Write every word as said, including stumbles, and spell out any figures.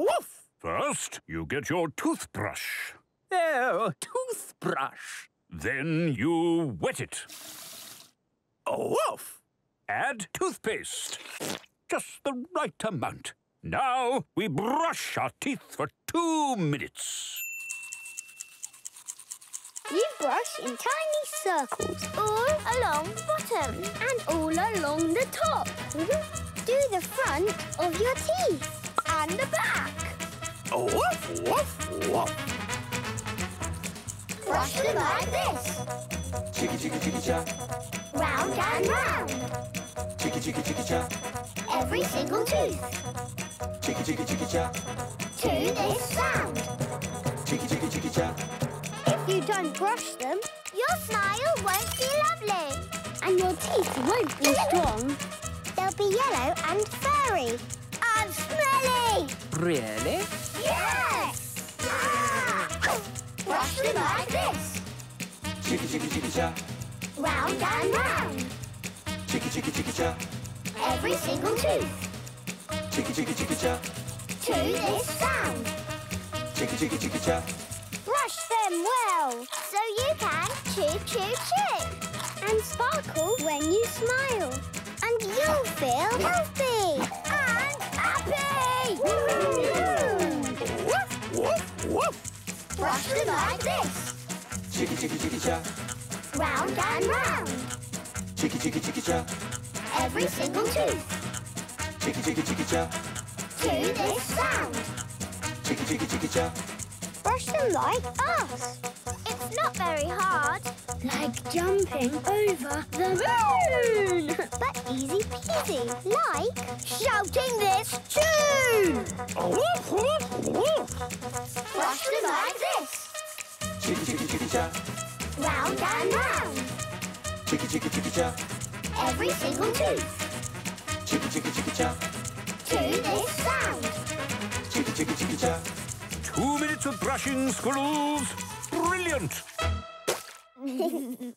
Now, first, you get your toothbrush. Oh, toothbrush. Then you wet it. Woof! Add toothpaste. Just the right amount. Now we brush our teeth for two minutes. You brush in tiny circles all along the bottom and all along the top. Do the front of your teeth and the back. Woof, woof, woof. Brush them like this. Chicka chicka chicka cha. Round and round. Chicka chicka chicka cha. Every single tooth. Chicka chicka chicka cha. To this sound. Chicka chicka chicka cha. If you don't brush them, your smile won't be lovely. And your teeth won't be strong. They'll be yellow and furry. And smelly. Really? Yes! Brush them like this. Chicka chicka chicka cha. Round and round. Chicka chicka chicka cha. Every single tooth. Chicka chicka chicka cha. To this sound. Chicka chicka chicka cha. Brush them well so you can chew chew chew and sparkle when you smile, and you'll feel healthy and happy. Woo! Woof woof woof. Brush them like this. Chicka chicka chicka cha. Round and round. Chicka chicka chicka cha. Every single tooth. Chicka chicka chicka cha. To this sound. Chicka chicka chicka cha. Brush them like us. It's not very hard. Like jumping over the moon. But easy peasy. Like shouting this tune. Woof woof woof. Brush them like this. Chicka chicka chicka cha. Round and round. Chicka chicka chicka cha. Every single tooth. Chicka chicka chicka cha. To this sound. Chicka chicka chicka cha. Two minutes of brushing, squirrels. Brilliant.